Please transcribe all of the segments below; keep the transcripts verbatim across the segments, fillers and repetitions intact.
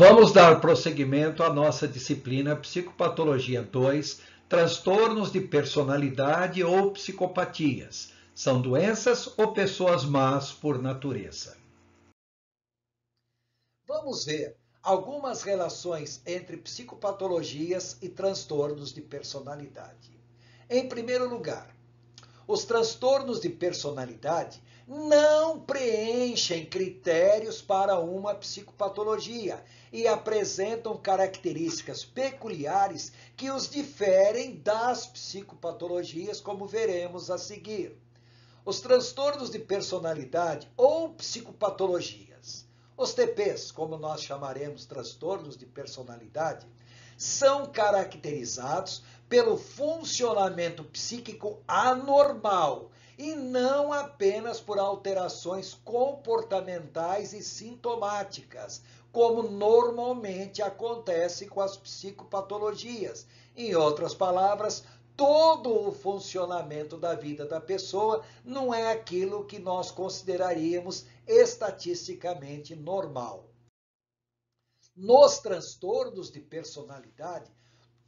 Vamos dar prosseguimento à nossa disciplina Psicopatologia dois, transtornos de personalidade ou psicopatias. São doenças ou pessoas más por natureza. Vamos ver algumas relações entre psicopatologias e transtornos de personalidade. Em primeiro lugar, os transtornos de personalidade não preenchem critérios para uma psicopatologia e apresentam características peculiares que os diferem das psicopatologias, como veremos a seguir. Os transtornos de personalidade ou psicopatologias, os T Ps, como nós chamaremos transtornos de personalidade, são caracterizados pelo funcionamento psíquico anormal e não apenas por alterações comportamentais e sintomáticas, como normalmente acontece com as psicopatologias. Em outras palavras, todo o funcionamento da vida da pessoa não é aquilo que nós consideraríamos estatisticamente normal. Nos transtornos de personalidade,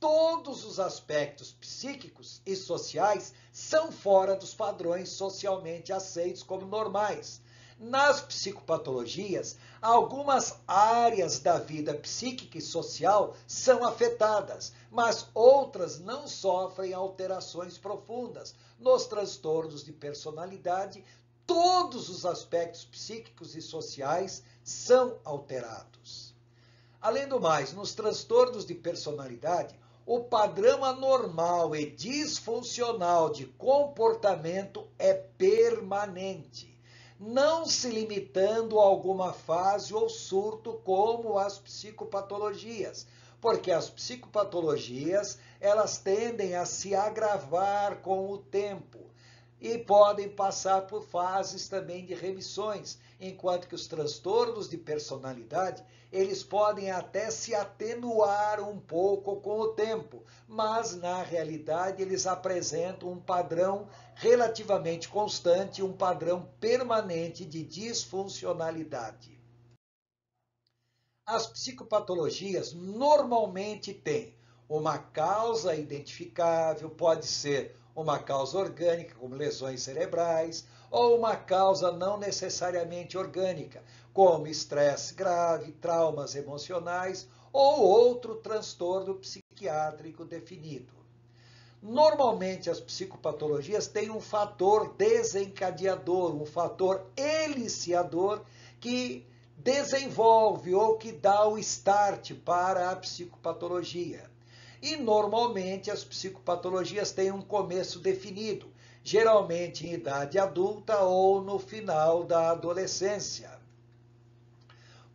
todos os aspectos psíquicos e sociais são fora dos padrões socialmente aceitos como normais. Nas psicopatologias, algumas áreas da vida psíquica e social são afetadas, mas outras não sofrem alterações profundas. Nos transtornos de personalidade, todos os aspectos psíquicos e sociais são alterados. Além do mais, nos transtornos de personalidade, o padrão anormal e disfuncional de comportamento é permanente, não se limitando a alguma fase ou surto como as psicopatologias, porque as psicopatologias, elas tendem a se agravar com o tempo e podem passar por fases também de remissões, enquanto que os transtornos de personalidade, eles podem até se atenuar um pouco com o tempo, mas na realidade eles apresentam um padrão relativamente constante, um padrão permanente de disfuncionalidade. As psicopatologias normalmente têm uma causa identificável, pode ser uma causa orgânica, como lesões cerebrais, ou uma causa não necessariamente orgânica, como estresse grave, traumas emocionais ou outro transtorno psiquiátrico definido. Normalmente, as psicopatologias têm um fator desencadeador, um fator eliciador que desenvolve ou que dá o start para a psicopatologia. E, normalmente, as psicopatologias têm um começo definido, geralmente em idade adulta ou no final da adolescência.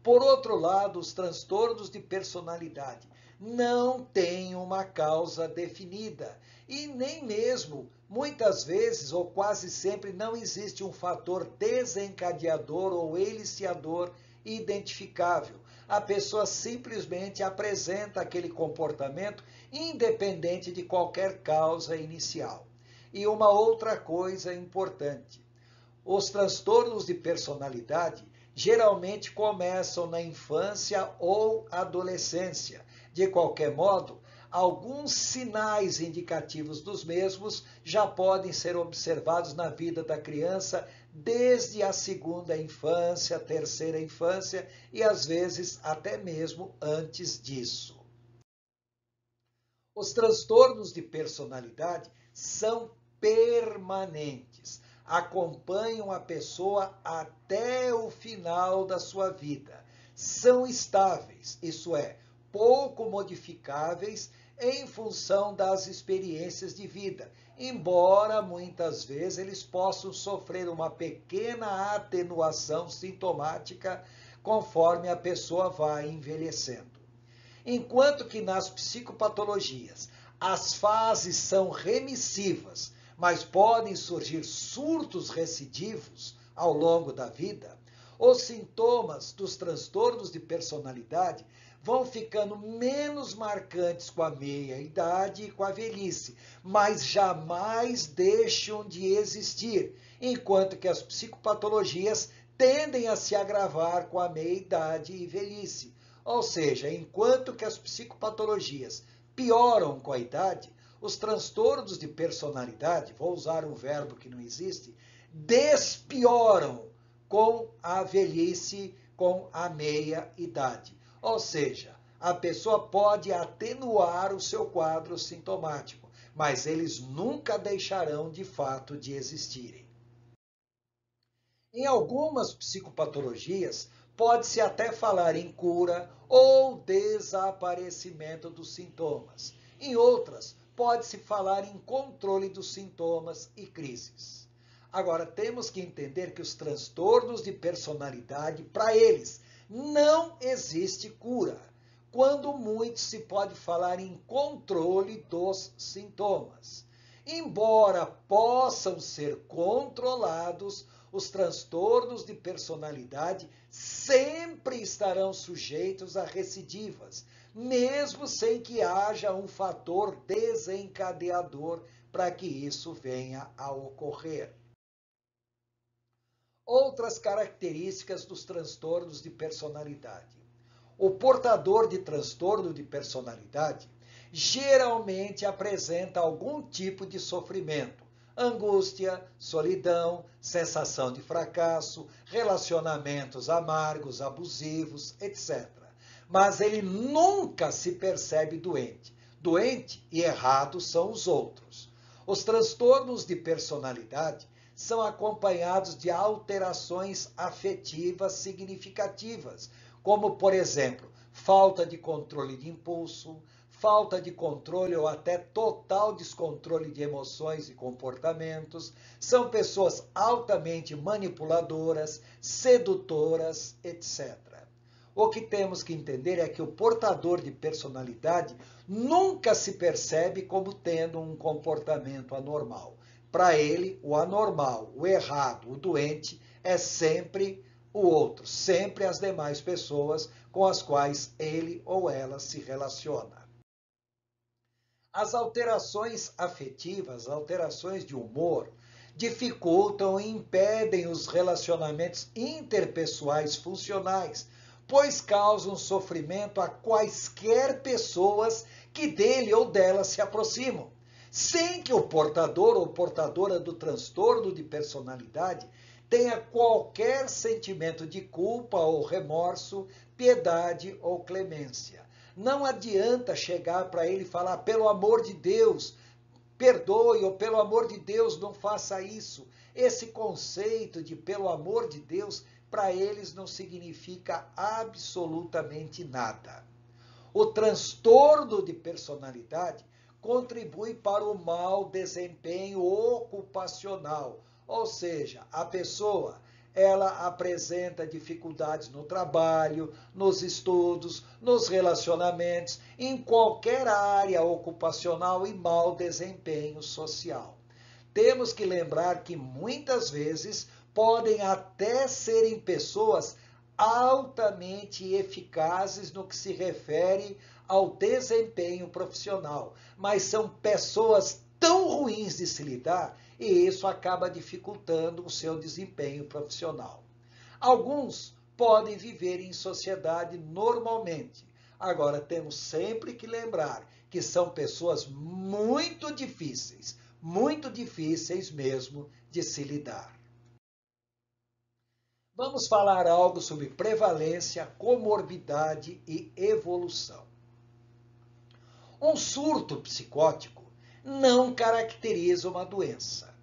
Por outro lado, os transtornos de personalidade não têm uma causa definida e nem mesmo, muitas vezes ou quase sempre, não existe um fator desencadeador ou eliciador identificável. A pessoa simplesmente apresenta aquele comportamento independente de qualquer causa inicial. E uma outra coisa importante, os transtornos de personalidade geralmente começam na infância ou adolescência. De qualquer modo, alguns sinais indicativos dos mesmos já podem ser observados na vida da criança desde a segunda infância, terceira infância e, às vezes, até mesmo antes disso. Os transtornos de personalidade são permanentes, acompanham a pessoa até o final da sua vida, são estáveis, isso é, pouco modificáveis em função das experiências de vida, embora muitas vezes eles possam sofrer uma pequena atenuação sintomática conforme a pessoa vai envelhecendo. Enquanto que nas psicopatologias as fases são remissivas, mas podem surgir surtos recidivos ao longo da vida, os sintomas dos transtornos de personalidade vão ficando menos marcantes com a meia-idade e com a velhice, mas jamais deixam de existir, enquanto que as psicopatologias tendem a se agravar com a meia-idade e velhice. Ou seja, enquanto que as psicopatologias pioram com a idade, os transtornos de personalidade, vou usar um verbo que não existe, despioram com a velhice, com a meia-idade. Ou seja, a pessoa pode atenuar o seu quadro sintomático, mas eles nunca deixarão de fato de existirem. Em algumas psicopatologias, pode-se até falar em cura ou desaparecimento dos sintomas. Em outras, pode-se falar em controle dos sintomas e crises. Agora, temos que entender que os transtornos de personalidade, para eles, não existe cura. Quando muito, se pode falar em controle dos sintomas. Embora possam ser controlados, os transtornos de personalidade sempre estarão sujeitos a recidivas, mesmo sem que haja um fator desencadeador para que isso venha a ocorrer. Outras características dos transtornos de personalidade. O portador de transtorno de personalidade geralmente apresenta algum tipo de sofrimento. Angústia, solidão, sensação de fracasso, relacionamentos amargos, abusivos, etcétera. Mas ele nunca se percebe doente. Doente e errado são os outros. Os transtornos de personalidade são acompanhados de alterações afetivas significativas, como, por exemplo, falta de controle de impulso, falta de controle ou até total descontrole de emoções e comportamentos, são pessoas altamente manipuladoras, sedutoras, etcétera. O que temos que entender é que o portador de personalidade nunca se percebe como tendo um comportamento anormal. Para ele, o anormal, o errado, o doente é sempre o outro, sempre as demais pessoas com as quais ele ou ela se relaciona. As alterações afetivas, alterações de humor, dificultam e impedem os relacionamentos interpessoais funcionais, pois causam sofrimento a quaisquer pessoas que dele ou dela se aproximam, sem que o portador ou portadora do transtorno de personalidade tenha qualquer sentimento de culpa ou remorso, piedade ou clemência. Não adianta chegar para ele e falar, pelo amor de Deus, perdoe, ou pelo amor de Deus, não faça isso. Esse conceito de pelo amor de Deus, para eles não significa absolutamente nada. O transtorno de personalidade contribui para o mau desempenho ocupacional, ou seja, a pessoa ela apresenta dificuldades no trabalho, nos estudos, nos relacionamentos, em qualquer área ocupacional e mau desempenho social. Temos que lembrar que muitas vezes podem até serem pessoas altamente eficazes no que se refere ao desempenho profissional, mas são pessoas tão ruins de se lidar, e isso acaba dificultando o seu desempenho profissional. Alguns podem viver em sociedade normalmente. Agora, temos sempre que lembrar que são pessoas muito difíceis, muito difíceis mesmo de se lidar. Vamos falar algo sobre prevalência, comorbidade e evolução. Um surto psicótico não caracteriza uma doença.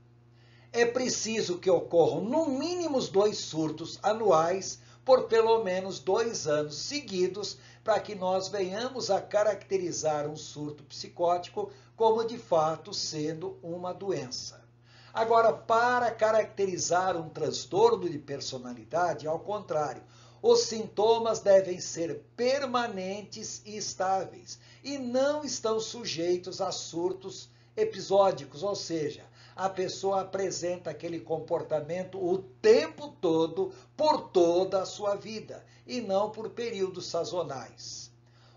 É preciso que ocorram no mínimo dois surtos anuais por pelo menos dois anos seguidos para que nós venhamos a caracterizar um surto psicótico como de fato sendo uma doença. Agora, para caracterizar um transtorno de personalidade, ao contrário, os sintomas devem ser permanentes e estáveis e não estão sujeitos a surtos episódicos, ou seja, a pessoa apresenta aquele comportamento o tempo todo, por toda a sua vida e não por períodos sazonais.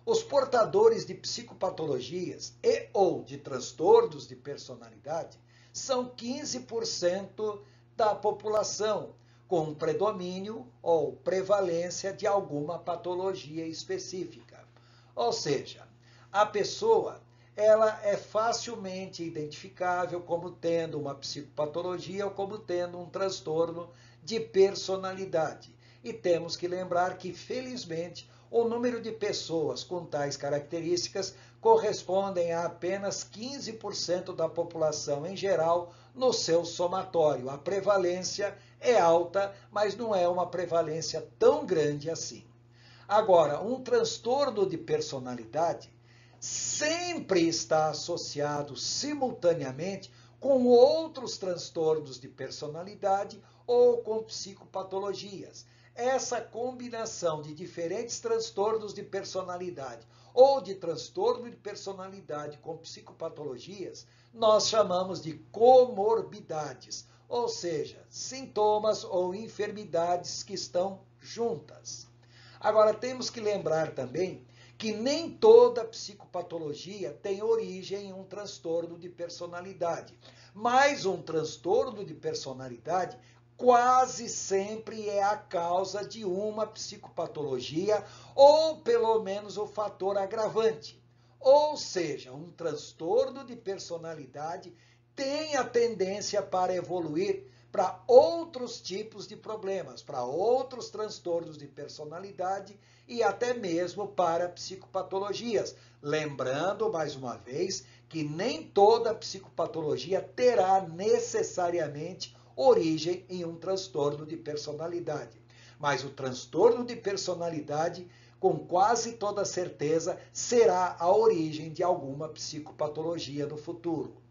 Os portadores de psicopatologias e ou de transtornos de personalidade são quinze por cento da população, com predomínio ou prevalência de alguma patologia específica. Ou seja, a pessoa ela é facilmente identificável como tendo uma psicopatologia ou como tendo um transtorno de personalidade. E temos que lembrar que, felizmente, o número de pessoas com tais características correspondem a apenas quinze por cento da população em geral no seu somatório. A prevalência é alta, mas não é uma prevalência tão grande assim. Agora, um transtorno de personalidade sempre está associado simultaneamente com outros transtornos de personalidade ou com psicopatologias. Essa combinação de diferentes transtornos de personalidade ou de transtorno de personalidade com psicopatologias, nós chamamos de comorbidades, ou seja, sintomas ou enfermidades que estão juntas. Agora, temos que lembrar também que nem toda psicopatologia tem origem em um transtorno de personalidade, mas um transtorno de personalidade quase sempre é a causa de uma psicopatologia ou pelo menos o fator agravante. Ou seja, um transtorno de personalidade tem a tendência para evoluir para outros tipos de problemas, para outros transtornos de personalidade e até mesmo para psicopatologias. Lembrando, mais uma vez, que nem toda psicopatologia terá necessariamente origem em um transtorno de personalidade. Mas o transtorno de personalidade, com quase toda certeza, será a origem de alguma psicopatologia no futuro.